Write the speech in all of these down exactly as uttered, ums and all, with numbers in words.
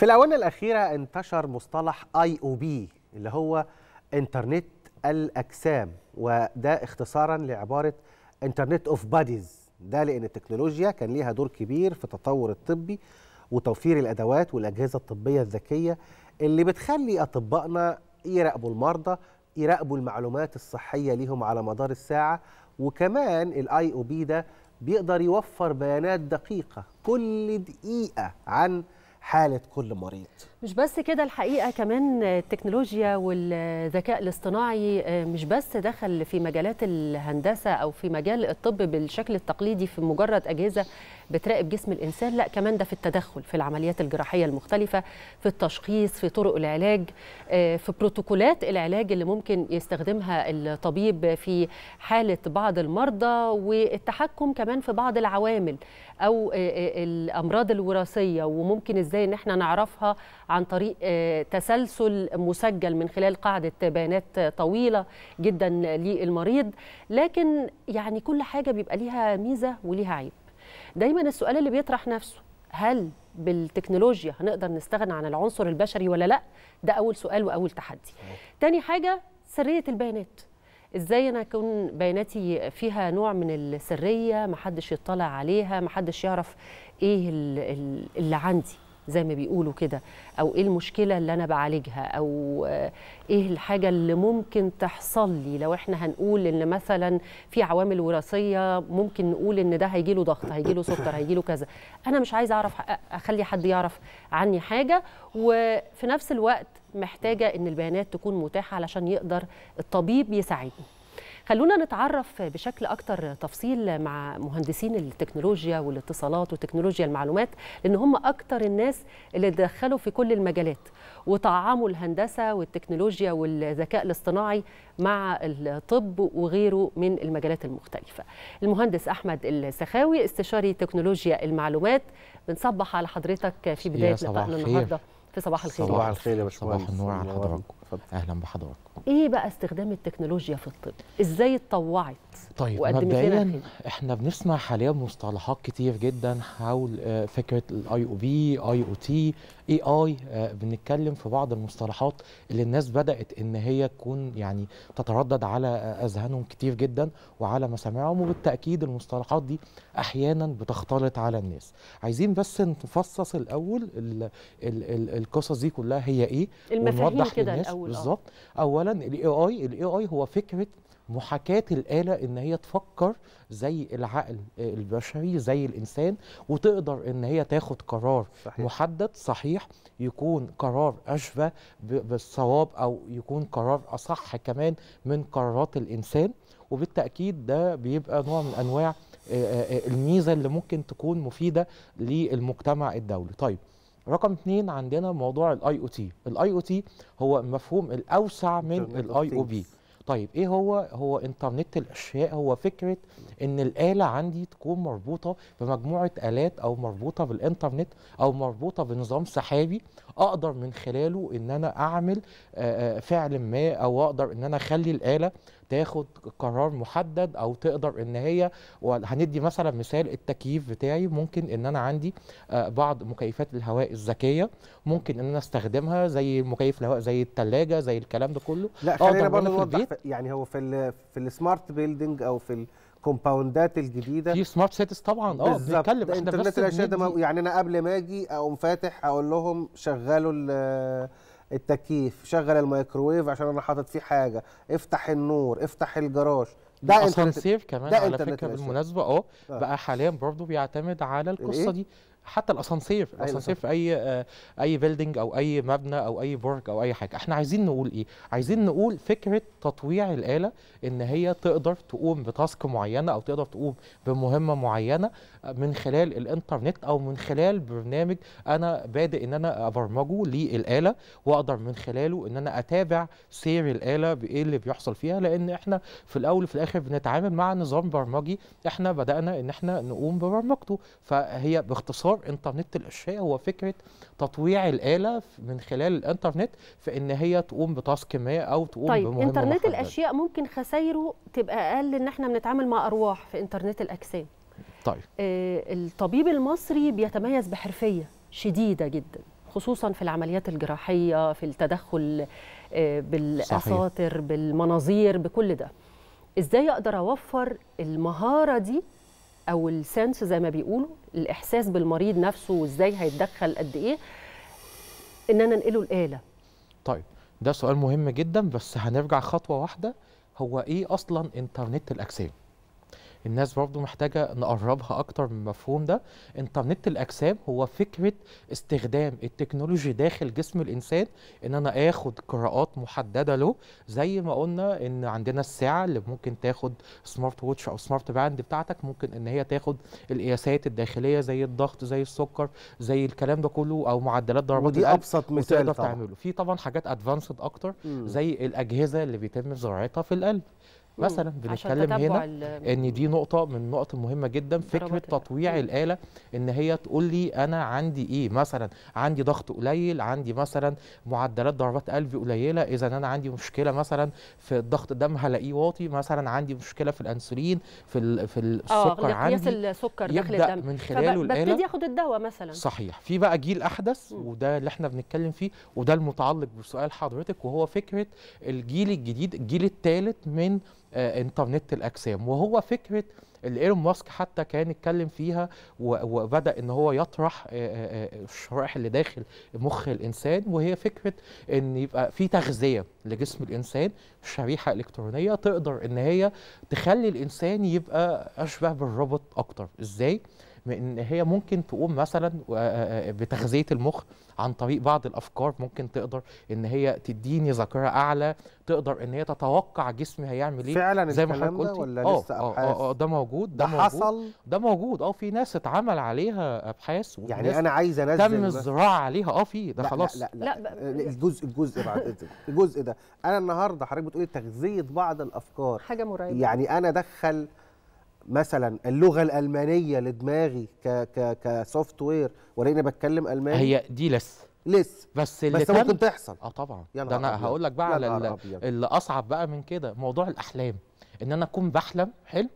في الآونة الأخيرة انتشر مصطلح آي أو بي اللي هو إنترنت الأجسام، وده اختصارا لعبارة إنترنت أوف باديز. ده لأن التكنولوجيا كان ليها دور كبير في التطور الطبي وتوفير الأدوات والأجهزة الطبية الذكية اللي بتخلي أطبائنا يراقبوا المرضى، يراقبوا المعلومات الصحية ليهم على مدار الساعة، وكمان الاي او بي ده بيقدر يوفر بيانات دقيقة كل دقيقة عن حالة كل مريض. مش بس كده، الحقيقة كمان التكنولوجيا والذكاء الاصطناعي مش بس دخل في مجالات الهندسة أو في مجال الطب بالشكل التقليدي في مجرد أجهزة بتراقب جسم الإنسان، لا كمان ده في التدخل في العمليات الجراحية المختلفة، في التشخيص، في طرق العلاج، في بروتوكولات العلاج اللي ممكن يستخدمها الطبيب في حالة بعض المرضى، والتحكم كمان في بعض العوامل أو الأمراض الوراثية، وممكن إزاي إن احنا نعرفها عن طريق تسلسل مسجل من خلال قاعدة بيانات طويلة جدا للمريض. لكن يعني كل حاجة بيبقى ليها ميزة وليها عيب. دايما السؤال اللي بيطرح نفسه، هل بالتكنولوجيا هنقدر نستغنى عن العنصر البشري ولا لا؟ ده أول سؤال وأول تحدي. تاني حاجة سرية البيانات، ازاي انا اكون بياناتي فيها نوع من السرية، محدش يطلع عليها، محدش يعرف ايه اللي عندي زي ما بيقولوا كده، او ايه المشكله اللي انا بعالجها، او ايه الحاجه اللي ممكن تحصل لي لو احنا هنقول ان مثلا في عوامل وراثيه، ممكن نقول ان ده هيجي له ضغط، هيجي له سكر، هيجي له كذا. انا مش عايزه اعرف اخلي حد يعرف عني حاجه، وفي نفس الوقت محتاجه ان البيانات تكون متاحه علشان يقدر الطبيب يساعدني. خلونا نتعرف بشكل أكتر تفصيل مع مهندسين التكنولوجيا والاتصالات وتكنولوجيا المعلومات، لأن هم أكتر الناس اللي تدخلوا في كل المجالات وطعموا الهندسة والتكنولوجيا والذكاء الاصطناعي مع الطب وغيره من المجالات المختلفة. المهندس أحمد السخاوي، استشاري تكنولوجيا المعلومات، بنصبح على حضرتك في بداية لقائنا النهارده. في صباح الخير. صباح الخير يا باشمهندس. صباح النور على حضراتكم. اهلا بحضراتكم. ايه بقى استخدام التكنولوجيا في الطب؟ ازاي اتطوعت؟ طيب مبدئيا احنا بنسمع حاليا مصطلحات كتير جدا حول فكره الاي او بي، اي او تي، اي اي، بنتكلم في بعض المصطلحات اللي الناس بدات ان هي تكون يعني تتردد على اذهانهم كتير جدا وعلى مسامعهم، وبالتاكيد المصطلحات دي احيانا بتختلط على الناس. عايزين بس نفصص الاول ال ال القصص دي كلها هي ايه، ونوضح للناس بالظبط. اولا الاي اي الاي اي هو فكره محاكاة الآلة إن هي تفكر زي العقل البشري زي الإنسان، وتقدر إن هي تاخد قرار صحيح. محدد صحيح، يكون قرار أشبه بالصواب أو يكون قرار أصح كمان من قرارات الإنسان، وبالتأكيد ده بيبقى نوع من أنواع الميزة اللي ممكن تكون مفيدة للمجتمع الدولي. طيب رقم اثنين عندنا موضوع الاي او تي، الاي او تي هو المفهوم الأوسع من الاي او بي. طيب ايه هو؟ هو انترنت الاشياء، هو فكره ان الاله عندي تكون مربوطه بمجموعه الات او مربوطه بالانترنت او مربوطه بنظام سحابي اقدر من خلاله ان انا اعمل فعل ما، او اقدر ان انا اخلي الاله تاخد قرار محدد، او تقدر ان هي، وهندي مثلا مثال التكييف بتاعي، ممكن ان انا عندي بعض مكيفات الهواء الذكيه ممكن ان انا استخدمها زي مكيف الهواء، زي الثلاجه، زي الكلام ده كله. لا خلينا برضه نوضح، يعني هو في في السمارت بيلدينج او في الكومباوندات الجديده في سمارت سيتيز طبعا. اه بنتكلم احنا بس الانترنت، يعني انا قبل ما اجي اقوم فاتح اقول لهم شغلوا التكييف، شغل الميكروويف عشان انا حاطط فيه حاجه، افتح النور، افتح الجراج. ده الاسانسير كمان على فكره بالمناسبه اه بقى حاليا برضه بيعتمد على القصه دي. حتى الاسانسير، الاسانسير في اي اي بيلدينج او اي مبنى او اي برج او اي حاجه. احنا عايزين نقول ايه؟ عايزين نقول فكره تطويع الاله ان هي تقدر تقوم بتاسك معينه او تقدر تقوم بمهمه معينه من خلال الانترنت او من خلال برنامج انا بادئ ان انا ابرمجه للاله، واقدر من خلاله ان انا اتابع سير الاله بايه اللي بيحصل فيها، لان احنا في الاول وفي الاخر بنتعامل مع نظام برمجي احنا بدانا ان احنا نقوم ببرمجته. فهي باختصار انترنت الاشياء هو فكره تطويع الاله من خلال الانترنت في ان هي تقوم بتاسك ما او تقوم طيب بمهمه. طيب انترنت الاشياء ممكن خسايره تبقى اقل، ان احنا بنتعامل مع ارواح في انترنت الاجسام. طيب آه الطبيب المصري بيتميز بحرفيه شديده جدا خصوصا في العمليات الجراحية، في التدخل بالأساطر، بالمناظير، بكل ده. إزاي أقدر أوفر المهارة دي أو السنس زي ما بيقولوا، الإحساس بالمريض نفسه وإزاي هيتدخل قد إيه، إن أنا أنقله الآلة؟ طيب ده سؤال مهم جدا، بس هنرجع خطوة واحدة. هو إيه أصلا إنترنت الأجسام؟ الناس برضو محتاجة نقربها أكتر من المفهوم ده. إنترنت الأجسام هو فكرة استخدام التكنولوجي داخل جسم الإنسان، إن أنا آخد قراءات محددة له، زي ما قلنا إن عندنا الساعة اللي ممكن تاخد سمارت ووتش أو سمارت باند بتاعتك، ممكن إن هي تاخد القياسات الداخلية زي الضغط، زي السكر، زي الكلام ده كله، أو معدلات ضربات القلب. ودي أبسط مثال طبعا تعمله. في طبعا حاجات أدفانسد أكتر مم. زي الأجهزة اللي بيتم زراعتها في القلب مثلا. بنتكلم هنا ان دي نقطه من النقط المهمه جدا، فكره تطويع الاله، ان هي تقول لي انا عندي ايه، مثلا عندي ضغط قليل، عندي مثلا معدلات ضربات قلبي قليله، اذا انا عندي مشكله مثلا في الضغط الدم هلاقيه واطي، مثلا عندي مشكله في الانسولين، في في السكر، عندي السكر داخل الدم، من خلاله الاله ببتدي اخد الدواء مثلا. صحيح. في بقى جيل احدث، وده اللي احنا بنتكلم فيه، وده المتعلق بسؤال حضرتك، وهو فكره الجيل الجديد، الجيل الثالث من آه، انترنت الأجسام، وهو فكرة اللي إيلون ماسك حتى كان اتكلم فيها، وبدأ إن هو يطرح الشرائح اللي داخل مخ الإنسان، وهي فكرة إن يبقى في تغذية لجسم الإنسان، شريحة إلكترونية تقدر إن هي تخلي الإنسان يبقى أشبه بالروبوت أكتر. إزاي؟ إن هي ممكن تقوم مثلا بتغذية المخ عن طريق بعض الأفكار، ممكن تقدر إن هي تديني ذاكرة أعلى، تقدر إن هي تتوقع جسمي هيعمل إيه. فعلا زي ما حضرتك قلت، ولا لسه أبحاث؟ آه آه آه ده موجود، ده, ده موجود. حصل ده موجود. أه في ناس اتعمل عليها أبحاث، يعني أنا عايز أنزل تم الزراعة عليها. أه في ده. لا خلاص لا لا, لا, لا الجزء الجزء بعد إذنك الجزء ده. أنا النهارده حضرتك بتقولي تغذية بعض الأفكار، حاجة مرعبة. يعني أنا أدخل مثلا اللغه الالمانيه لدماغي ك ك كسوفت وير، ولاني بتكلم الماني. هي دي لسه لسه بس اللي بس ممكن تحصل. اه طبعا. ده انا هقول لك بقى على اللي اصعب بقى من كده، موضوع الاحلام، ان انا اكون بحلم حلو،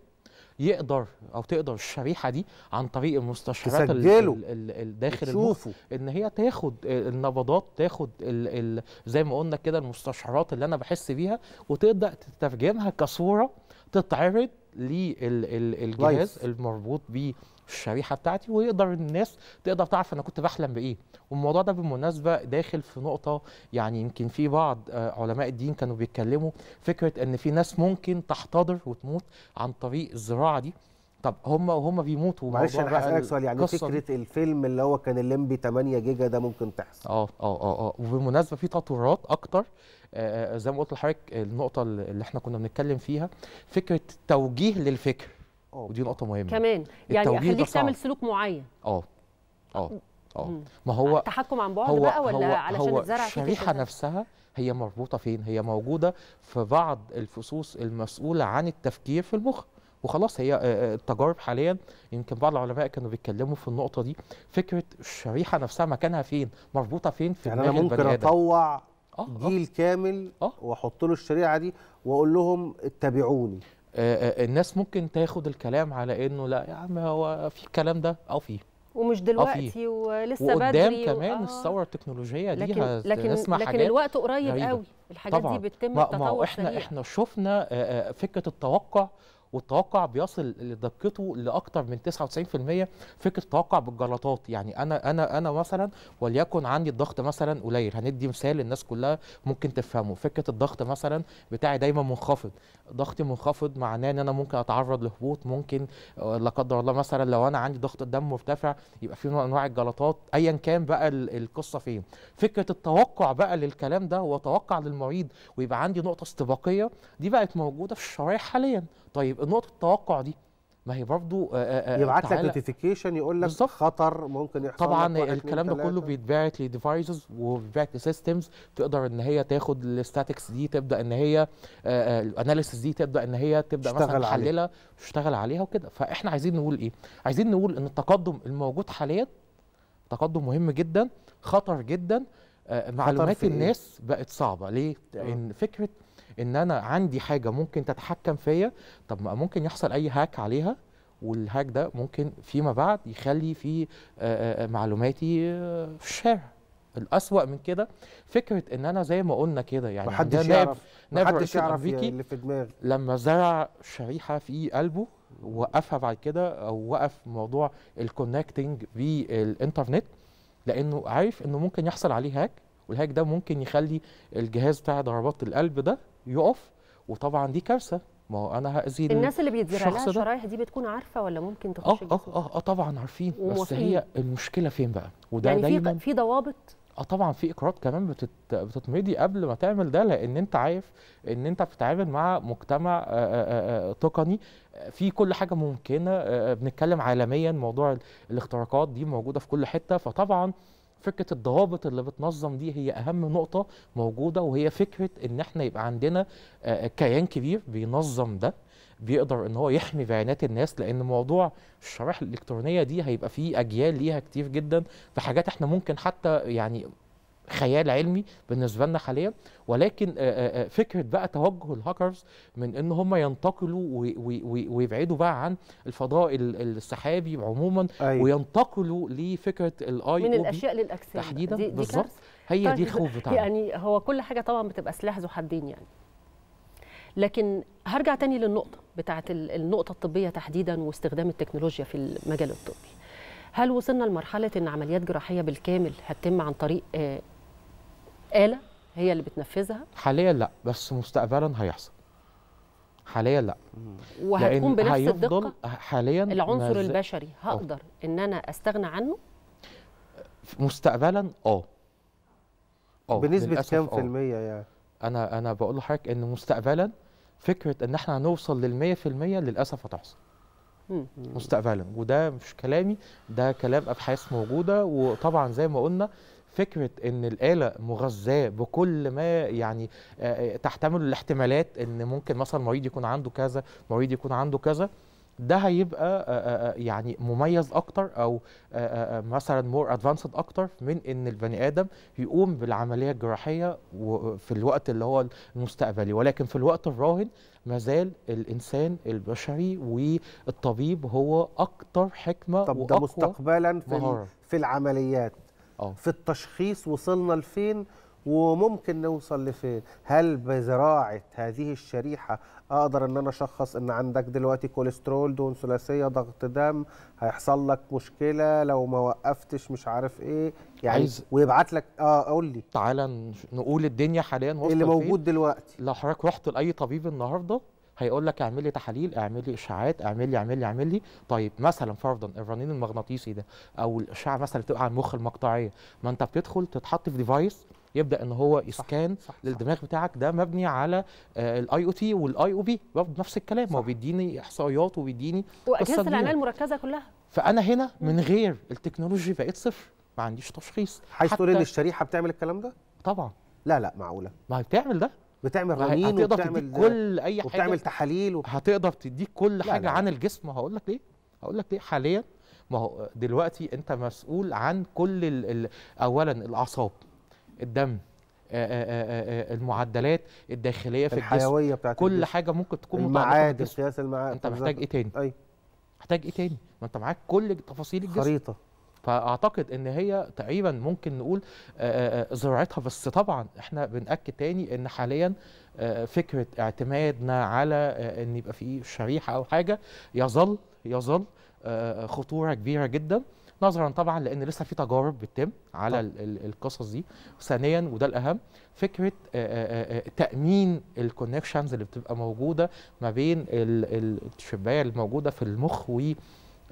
يقدر او تقدر الشريحه دي عن طريق المستشعرات الداخل المخ ان هي تاخد النبضات، تاخد ال ال زي ما قلنا كده المستشعرات اللي انا بحس بيها، وتبدا تترجمها كصوره تتعرض للجهاز المربوط بالشريحه بتاعتي، ويقدر الناس تقدر تعرف انا كنت بحلم بايه. والموضوع ده بالمناسبه داخل في نقطه، يعني يمكن في بعض علماء الدين كانوا بيتكلموا فكره ان في ناس ممكن تحتضر وتموت عن طريق الزراعه دي. طب هم وهم بيموتوا، معلش انا هسألك سؤال، يعني فكره الفيلم اللي هو كان الليمبي ثمانية جيجا ده ممكن تحصل؟ اه اه اه وبالمناسبه في تطورات اكتر. آه زي ما قلت لحضرتك النقطه اللي احنا كنا بنتكلم فيها، فكره توجيه للفكر، ودي نقطه مهمه كمان. يعني اخليك تعمل سلوك معين. اه اه اه ما هو تحكم عن بعد بقى، ولا علشان الزرع الشريحه نفسها هي مربوطه فين؟ هي موجوده في بعض الفصوص المسؤوله عن التفكير في المخ وخلاص. هي التجارب حاليا، يمكن بعض العلماء كانوا بيتكلموا في النقطه دي، فكره الشريحه نفسها مكانها فين، مربوطه فين في يعني دماغ البني ادم. ممكن اطوع جيل كامل واحط له الشريحه دي واقول لهم اتبعوني. الناس ممكن تاخد الكلام على انه لا يا عم هو في الكلام ده، او فيه ومش دلوقتي ولسه بدري، وقدام كمان و... الثوره التكنولوجيه دي لكن لكن, نسمع لكن حاجات الوقت قريب قوي، الحاجات طبعًا دي بتتم التطور. ما هو احنا احنا شفنا فكره التوقع، والتوقع بيصل لدقته لاكثر من تسعة وتسعين في المية. فكره التوقع بالجلطات، يعني انا انا انا مثلا وليكن عندي الضغط مثلا قليل، هندي مثال الناس كلها ممكن تفهمه. فكره الضغط مثلا بتاعي دايما منخفض، ضغطي منخفض معناه ان انا ممكن اتعرض لهبوط، ممكن لا قدر الله مثلا لو انا عندي ضغط الدم مرتفع يبقى في نوع من انواع الجلطات، ايا كان بقى القصه فين. فكره التوقع بقى للكلام ده وتوقع للمريض ويبقى عندي نقطه استباقيه، دي بقت موجوده في الشرايح حاليا. طيب نقطة التوقع دي ما هي برضو يبعت لك نوتيفيكيشن يقول لك خطر ممكن يحصل. طبعا الكلام ده كله بيتبعت لديفايسز وبيتبعت لسيستمز، تقدر ان هي تاخد الستاتكس دي، تبدا ان هي الاناليسيس دي، تبدا ان هي تبدا مثلا تحللها تشتغل عليها وكده. فاحنا عايزين نقول ايه؟ عايزين نقول ان التقدم الموجود حاليا تقدم مهم جدا، خطر جدا. معلومات الناس بقت صعبه ليه؟ لان فكره ان انا عندي حاجه ممكن تتحكم فيا، طب ما ممكن يحصل اي هاك عليها، والهاك ده ممكن فيما بعد يخلي في معلوماتي في الشارع. الأسوأ من كده فكرة ان انا زي ما قلنا كده يعني محدش يعرف محدش يعرف اللي في دماغي لما زرع شريحة في قلبه وقفها بعد كده او وقف موضوع الكونكتنج بالانترنت لانه عارف انه ممكن يحصل عليه هاك والهاك ده ممكن يخلي الجهاز بتاع ضربات القلب ده يقف وطبعا دي كارثة. ما هو انا هاذي الناس اللي بيتزرع لها الشرايح دي بتكون عارفه ولا ممكن تخش اه اه اه طبعا عارفين بس هي المشكله فين بقى وده يعني دايما في في ضوابط اه طبعا في اجراءات كمان بتت... بتتمضي قبل ما تعمل ده لان انت عارف ان انت بتتعامل مع مجتمع آآ آآ آآ تقني في كل حاجه ممكنه بنتكلم عالميا موضوع الاختراقات دي موجوده في كل حته فطبعا فكرة الضوابط اللي بتنظم دي هي أهم نقطة موجودة وهي فكرة إن إحنا يبقى عندنا كيان كبير بينظم ده بيقدر إن هو يحمي بيانات الناس لأن موضوع الشرائح الإلكترونية دي هيبقى فيه أجيال ليها كتير جدا في حاجات إحنا ممكن حتى يعني خيال علمي بالنسبة لنا حاليا ولكن فكرة بقى توجه الهاكرز من ان هم ينتقلوا ويبعدوا بقى عن الفضاء السحابي عموما أيوة. وينتقلوا لفكرة الاي من الاشياء للاجسام تحديدا بالظبط هي دي الخوف بتاعنا يعني هو كل حاجة طبعا بتبقى سلاح ذو حدين يعني لكن هرجع تاني للنقطة بتاعت النقطة الطبية تحديدا واستخدام التكنولوجيا في المجال الطبي. هل وصلنا لمرحلة ان عمليات جراحية بالكامل هتتم عن طريق آلة هي اللي بتنفذها؟ حاليا لا بس مستقبلا هيحصل. حاليا لا. وهتكون بنفس الدقة؟ حاليا العنصر البشري هقدر أوه. ان انا استغنى عنه؟ مستقبلا اه. اه بنسبة كام في المية يعني؟ انا انا بقول لحضرتك ان مستقبلا فكرة ان احنا هنوصل لل مية في المية للأسف هتحصل. مستقبلا وده مش كلامي ده كلام أبحاث موجودة وطبعا زي ما قلنا فكرة ان الآلة مغذاة بكل ما يعني تحتمل الاحتمالات ان ممكن مثلا مريض يكون عنده كذا مريض يكون عنده كذا ده هيبقى يعني مميز اكتر او مثلا مور ادفانسد اكتر من ان البني ادم يقوم بالعملية الجراحية في الوقت اللي هو المستقبلي ولكن في الوقت الراهن ما زال الانسان البشري والطبيب هو اكتر حكمة طب واقوى ده مستقبلا في, في العمليات أوه. في التشخيص وصلنا لفين وممكن نوصل لفين؟ هل بزراعة هذه الشريحة أقدر أن أنا أشخص أن عندك دلوقتي كوليسترول دهون ثلاثية ضغط دم هيحصل لك مشكلة لو ما وقفتش مش عارف إيه يعني عايز ويبعت لك أه قول لي تعالى نقول الدنيا حاليا وصلت اللي موجود دلوقتي لو حضرتك رحت لأي طبيب النهاردة هيقول لك اعمل لي تحاليل اعمل لي اشعاعات اعمل لي اعمل لي اعمل لي طيب مثلا فرضا الرنين المغناطيسي ده او الاشعه مثلا بتبقى على المخ المقطعيه ما انت بتدخل تتحط في ديفايس يبدا ان هو يسكان للدماغ بتاعك ده مبني على الاي او تي والاي او بي برضه نفس الكلام هو بيديني احصائيات وبيديني واجهزه العنايه المركزه كلها فانا هنا من غير التكنولوجيا بقيت صفر ما عنديش تشخيص حيث تقول ان الشريحه بتعمل الكلام ده؟ طبعا لا لا معقوله ما بتعمل ده بتعمل رنين وبتعمل كل اي حاجه وبتعمل تحاليل و هتقدر تديك كل لا حاجه لا. عن الجسم هقول لك ليه هقول لك ليه حاليا ما هو دلوقتي انت مسؤول عن كل ال اولا الاعصاب الدم آآ آآ المعدلات الداخليه في الحيوية الجسم بتاعت كل الجسم. حاجه ممكن تكون متعدده قياس المعادن انت محتاج ايه تاني ايوه محتاج ايه تاني ما انت معاك كل تفاصيل الجسم خريطه فاعتقد ان هي تقريبا ممكن نقول زراعتها بس طبعا احنا بنأكد تاني ان حاليا فكره اعتمادنا على ان يبقى في شريحه او حاجه يظل يظل خطوره كبيره جدا نظرا طبعا لان لسه في تجارب بتتم على القصص دي ثانيا وده الاهم فكره تامين الكونكشنز اللي بتبقى موجوده ما بين الشبايه الموجوده في المخ و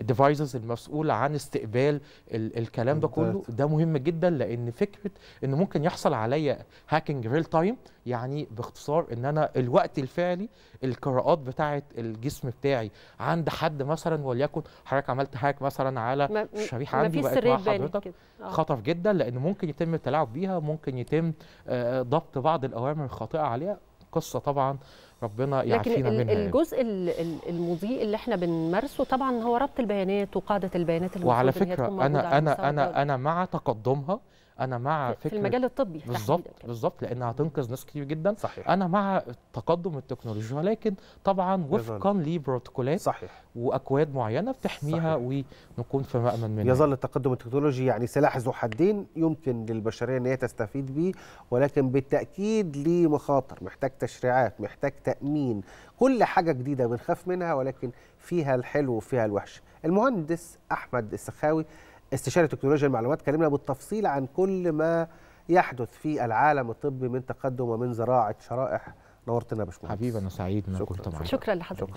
الديفايسز المسؤوله عن استقبال الكلام ده كله ده مهم جدا لان فكره ان ممكن يحصل عليا هاكينج ريل تايم يعني باختصار ان انا الوقت الفعلي القراءات بتاعه الجسم بتاعي عند حد مثلا وليكن حضرتك عملت هاك مثلا على الشريحه عندي بقت مع حضرتك خطر جدا لان ممكن يتم التلاعب بيها ممكن يتم ضبط بعض الاوامر الخاطئه عليها قصه طبعا ربنا يعافينا منها. لكن الجزء المضيء اللي احنا بنمارسه طبعا هو ربط البيانات وقاعده البيانات اللي وعلى فكره انا انا انا انا مع تقدمها انا مع فكره في المجال الطبي بالظبط بالظبط، لانها هتنقذ ناس كتير جدا. صحيح. انا مع تقدم التكنولوجيا، ولكن طبعا وفقا لبروتوكولات صحيح واكواد معينه بتحميها صحيح. ونكون في مامن منها. يظل التقدم التكنولوجي يعني سلاح ذو حدين يمكن للبشريه ان هي تستفيد بيه، ولكن بالتاكيد ليه مخاطر، محتاج تشريعات، محتاج تامين، كل حاجه جديده بنخاف منها، ولكن فيها الحلو وفيها الوحش. المهندس أحمد السخاوي استشاري تكنولوجيا المعلومات كلمنا بالتفصيل عن كل ما يحدث في العالم الطبي من تقدم ومن زراعة شرائح. نورتنا يا باشمهندس. حبيبي انا سعيد ان كنت معاك. شكرا لحضرتك.